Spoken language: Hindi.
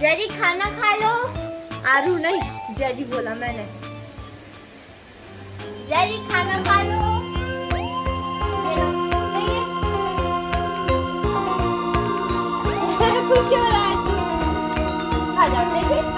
जेरी खाना खा लो। आरू नहीं, जेरी बोला मैंने। जेरी खाना खा लो। कुछ हो रहा है, खा जाओ।